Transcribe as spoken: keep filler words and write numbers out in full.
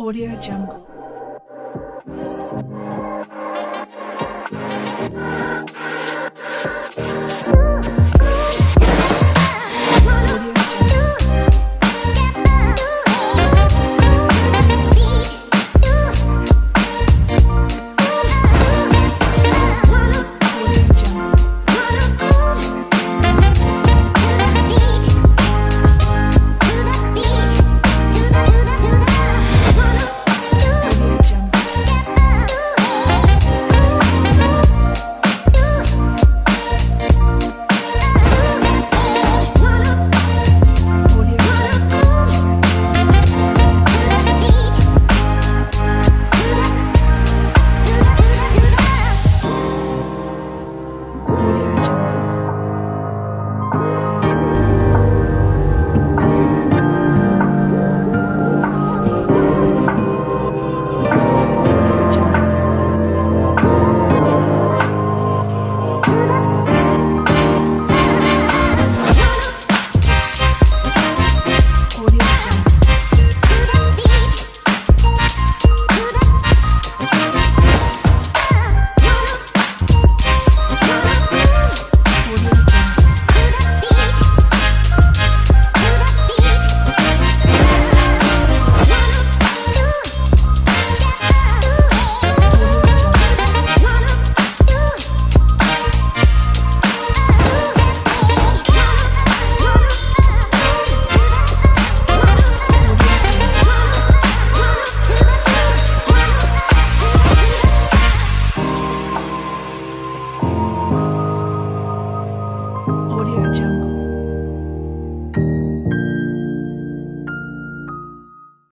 AudioJungle.